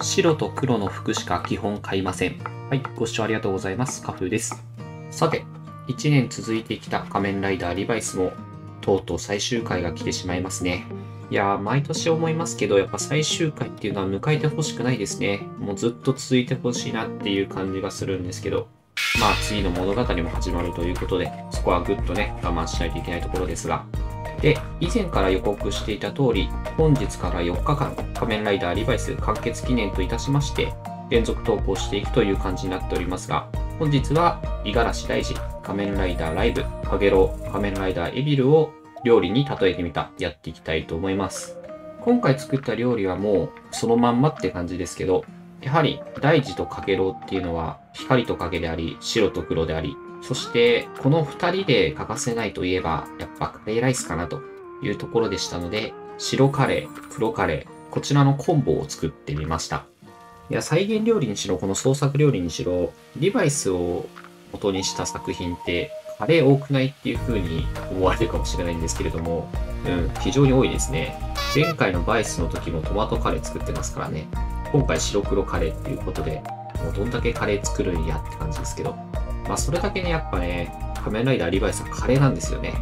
白と黒の服しか基本買いません。はい、ご視聴ありがとうございます。カフーです。さて、1年続いてきた仮面ライダーリバイスも、とうとう最終回が来てしまいますね。いやー、毎年思いますけど、やっぱ最終回っていうのは迎えてほしくないですね。もうずっと続いてほしいなっていう感じがするんですけど、まあ次の物語も始まるということで、そこはぐっとね、我慢しないといけないところですが。で、以前から予告していた通り、本日から4日間、仮面ライダーリバイス完結記念といたしまして、連続投稿していくという感じになっておりますが、本日は五十嵐大二、仮面ライダーライブ、かげろう、仮面ライダーエビルを料理に例えてみた、やっていきたいと思います。今回作った料理はもうそのまんまって感じですけど、やはり大二とかげろうっていうのは光と影であり、白と黒であり、そして、この二人で欠かせないといえば、やっぱカレーライスかなというところでしたので、白カレー、黒カレー、こちらのコンボを作ってみました。いや、再現料理にしろ、この創作料理にしろ、リバイスを元にした作品って、カレー多くないっていう風に思われるかもしれないんですけれども、非常に多いですね。前回のバイスの時もトマトカレー作ってますからね。今回白黒カレーっていうことで、もうどんだけカレー作るんやって感じですけど。まあそれだけね、やっぱね、仮面ライダーリバイスはカレーなんですよね。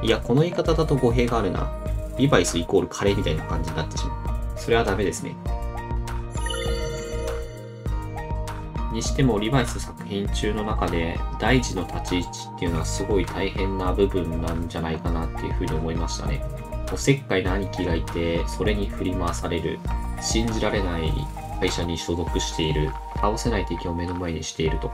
いや、この言い方だと語弊があるな。リバイスイコールカレーみたいな感じになってしまう。それはダメですね。にしても、リバイス作品中の中で、大二の立ち位置っていうのはすごい大変な部分なんじゃないかなっていうふうに思いましたね。おせっかいな兄貴がいて、それに振り回される。信じられない会社に所属している。倒せない敵を目の前にしていると。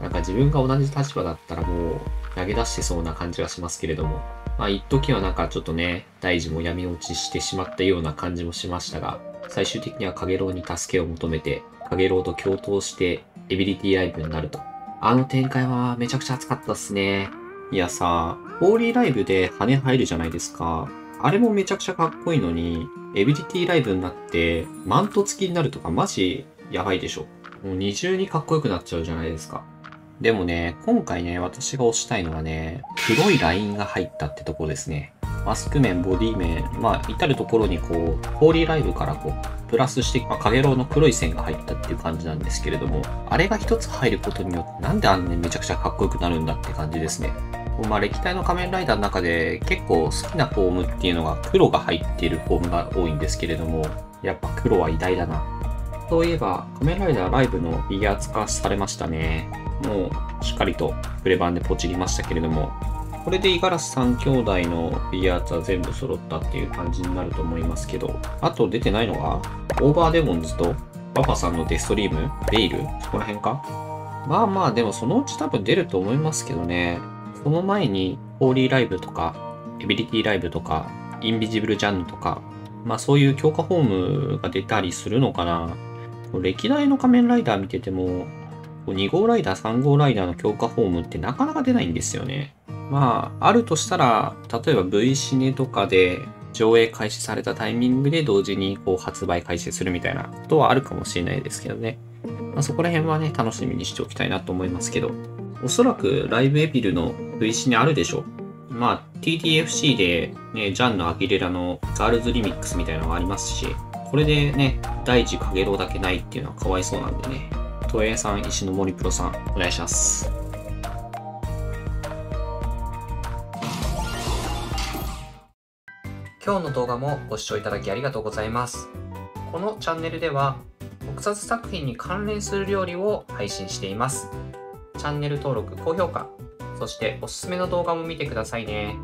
なんか自分が同じ立場だったらもう投げ出してそうな感じがしますけれども、まあ一時はなんかちょっとね、大二も闇落ちしてしまったような感じもしましたが、最終的にはかげろうに助けを求めて、かげろうと共闘してエビリティライブになると。あの展開はめちゃくちゃ熱かったっすね。いやさ、ホーリーライブで羽入るじゃないですか。あれもめちゃくちゃかっこいいのに、エビリティライブになってマント付きになるとかマジやばいでしょ。もう二重にかっこよくなっちゃうじゃないですか。でもね、今回ね、私が推したいのはね、黒いラインが入ったってところですね。マスク面、ボディ面、まあ、至るところにこう、ホーリーライブからこう、プラスして、まあ、かげろうの黒い線が入ったっていう感じなんですけれども、あれが一つ入ることによって、なんであんなにめちゃくちゃかっこよくなるんだって感じですね。まあ、歴代の仮面ライダーの中で、結構好きなフォームっていうのが、黒が入っているフォームが多いんですけれども、やっぱ黒は偉大だな。そういえば、仮面ライダーライブのフィギュア化されましたね。もうしっかりとプレ版でポチりましたけれども、これで五十嵐3兄弟のフィギュアーツは全部揃ったっていう感じになると思いますけど、あと出てないのがオーバーデモンズとパパさんのデストリームベイル、そこら辺か。まあまあでもそのうち多分出ると思いますけどね。その前にホーリーライブとかエビリティライブとかインビジブルジャンヌとか、まあそういう強化フォームが出たりするのかな。歴代の仮面ライダー見てても2号ライダー、3号ライダーの強化フォームってなかなか出ないんですよね。まあ、あるとしたら、例えば V シネとかで上映開始されたタイミングで同時にこう発売開始するみたいなことはあるかもしれないですけどね。まあ、そこら辺はね、楽しみにしておきたいなと思いますけど、おそらくライブエビルの V シネあるでしょ。まあ、TTFC でね、ジャンのアキレラのガールズリミックスみたいなのがありますし、これでね、大二かげろうだけないっていうのはかわいそうなんでね。東映さん、石の森プロさん、お願いします。今日の動画もご視聴いただきありがとうございます。このチャンネルでは、特撮作品に関連する料理を配信しています。チャンネル登録、高評価、そしておすすめの動画も見てくださいね。